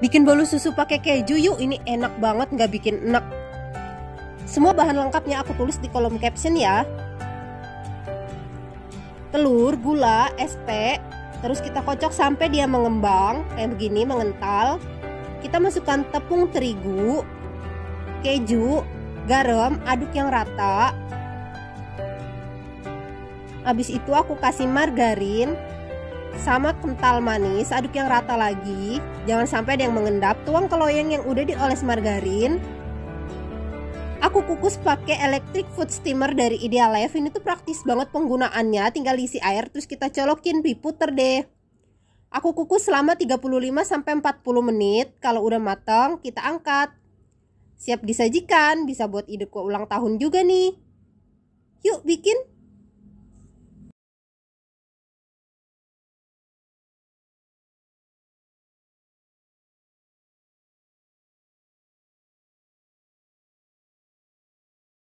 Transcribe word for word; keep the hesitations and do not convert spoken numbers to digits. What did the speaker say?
Bikin bolu susu pakai keju yuk, ini enak banget, nggak bikin enek. Semua bahan lengkapnya aku tulis di kolom caption ya. Telur, gula, es teh, terus kita kocok sampai dia mengembang kayak begini, mengental. Kita masukkan tepung terigu, keju, garam, aduk yang rata. Habis itu aku kasih margarin sama kental manis, aduk yang rata lagi, jangan sampai ada yang mengendap. Tuang ke loyang yang udah dioles margarin. Aku kukus pakai electric food steamer dari Idealife. Ini tuh praktis banget penggunaannya, tinggal isi air terus kita colokin, diputer deh. Aku kukus selama tiga puluh lima sampai empat puluh menit. Kalau udah matang, kita angkat. Siap disajikan, bisa buat ide kue ulang tahun juga nih. Yuk bikin!